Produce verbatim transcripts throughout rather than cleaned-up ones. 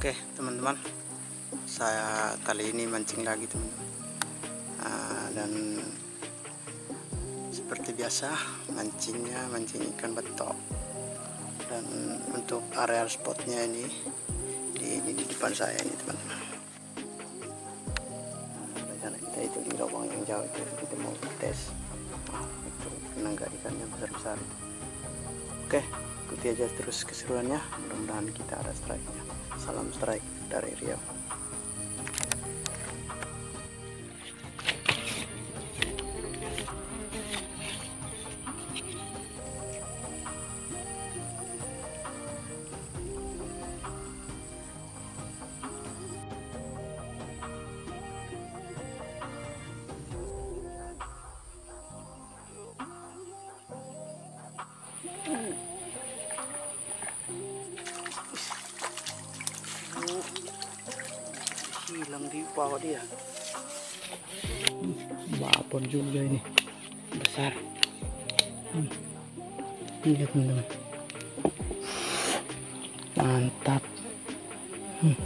Oke teman-teman, saya kali ini mancing lagi teman-teman, uh, dan seperti biasa mancingnya mancing ikan betok. Dan untuk areal spotnya ini di, di, di depan saya ini teman-teman. Rencana kita itu di lubang yang jauh itu, kita mau tes itu menangkap ikannya besar-besar. Oke, ikuti aja terus keseruannya, mudah-mudahan kita ada strike-nya. Salam strike dari Riau. Hilang di bawah dia. Babon juga ini. Besar. Hmm. Lihat teman-teman. Mantap. Hmm.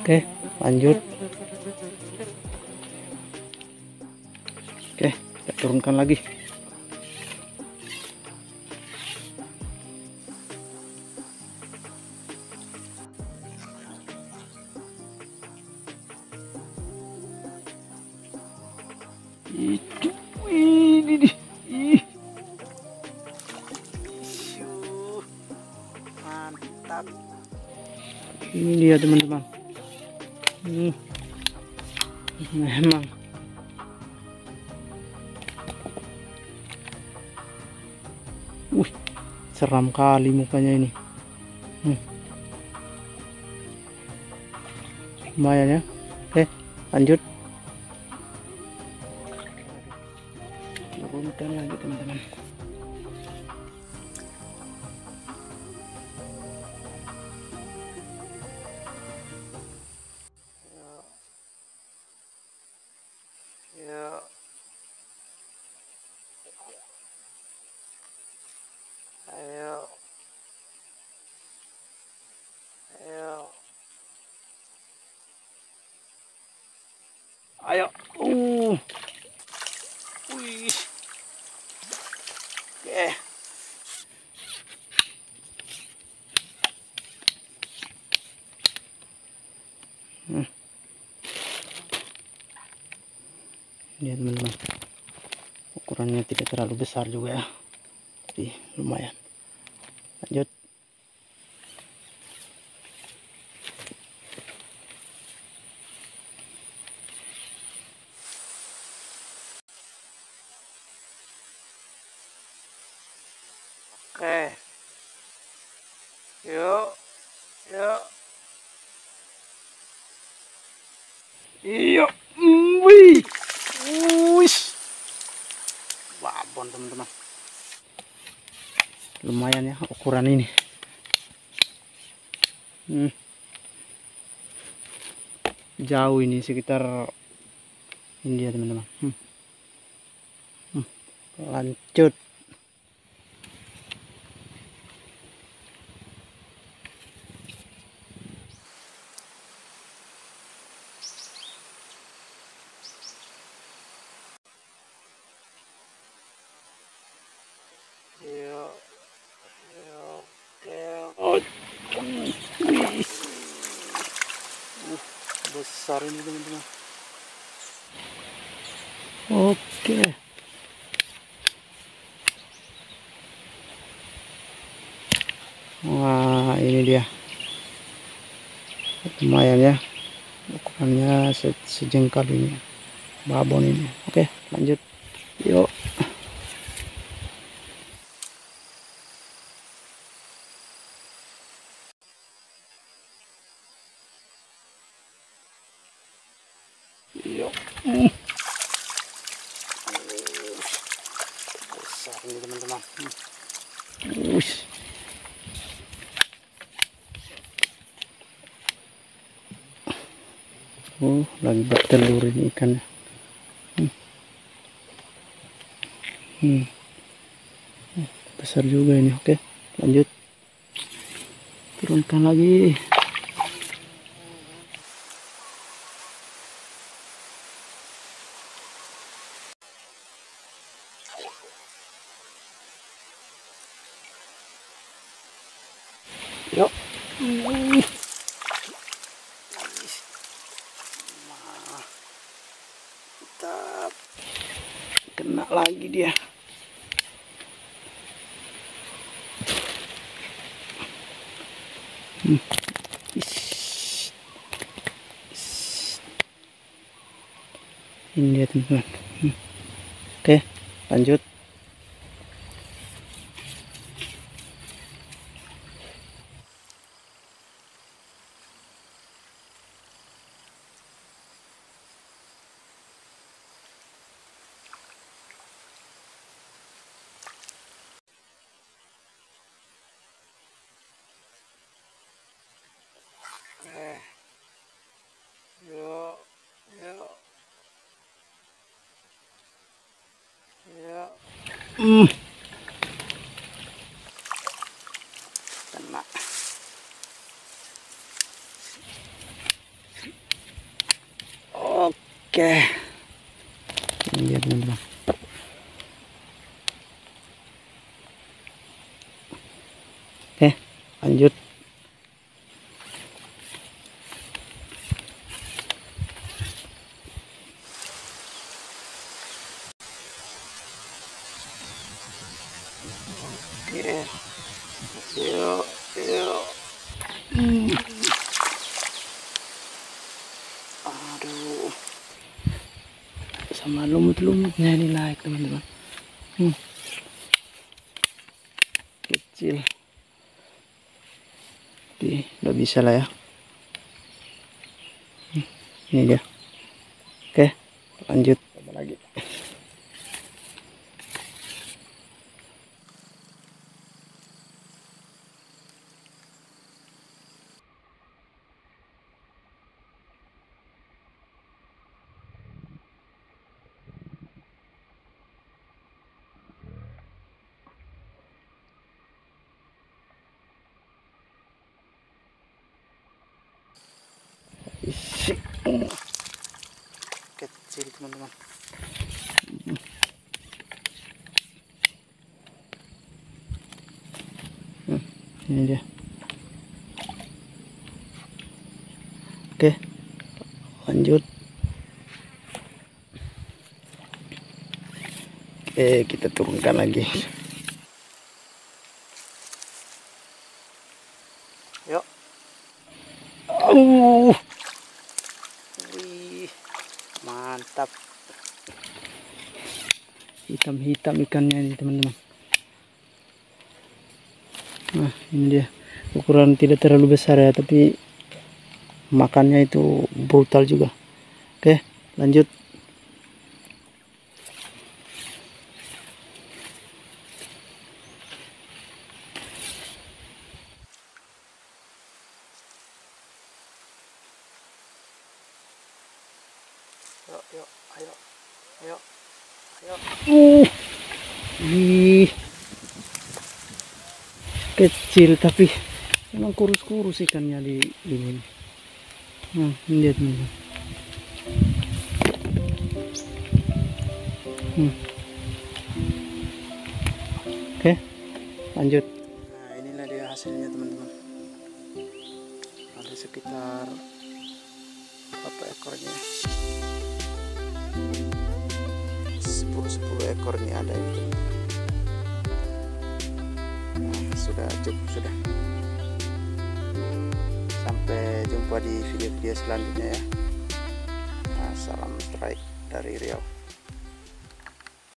Oke, lanjut. Oke, kita turunkan lagi. Itu ini di mantap. Ini dia teman-teman. Ini memang uh seram kali mukanya ini. Hmm. Lumayan ya. Oke, lanjut. Turunkan lagi teman-teman. Ya. Ya. Ayo. Ayo. Ayo. Uh. Wih. Oke. Hmm. Lihat teman-teman, ukurannya tidak terlalu besar juga ya, tapi lumayan. Lanjut. Oke, yuk, yuk, yuk, wih, wih, babon teman-teman, lumayan ya ukuran ini. Hmm. Jauh ini sekitar ini dia teman-teman. Hmm. Hmm. Lanjut. Uh, besar ini teman-teman. Oke. Wah, ini dia. Lumayan ya. Ukurannya se sejengkal ini. Babon ini. Oke, lanjut. Yuk. Iya. Uh. Besar ini teman-teman. Wih. Oh, lagi bertelur ini ikannya. Hmm. Hmm. Besar juga ini. Oke, lanjut. Turunkan lagi. よっ。Kena lagi dia. Hmm. Ish. Ish. Ini dia teman-teman. Hmm. Oke, lanjut. Hmm. Kena. Oke. Ini dia teman-teman. Oke, lanjut. Oke, yuk, yuk. Hmm. Aduh, sama lumut-lumutnya ini naik teman-teman. Hmm. Kecil, tapi udah bisa lah ya. Hmm. Ini dia. Oke, lanjut. Coba lagi. Kecil teman-teman. Hmm, ini dia. Oke, lanjut. Oke, kita turunkan lagi. Yuk. Oh. Mantap, hitam-hitam ikannya ini teman-teman. Nah, ini dia, ukuran tidak terlalu besar ya, tapi makannya itu brutal juga. Oke, lanjut. Yuk, yuk, ayo, ayo, ayo. Uh, ih, kecil tapi memang kurus-kurus ikannya di ini. Nah, ini dia teman-teman. Hmm. Oke, lanjut. Nah, inilah dia hasilnya teman-teman. Ada sekitar berapa ekornya? sepuluh ekor ini ada ini. Nah, sudah cukup sudah. Sampai jumpa di video-video selanjutnya ya. Nah, salam strike dari Riau.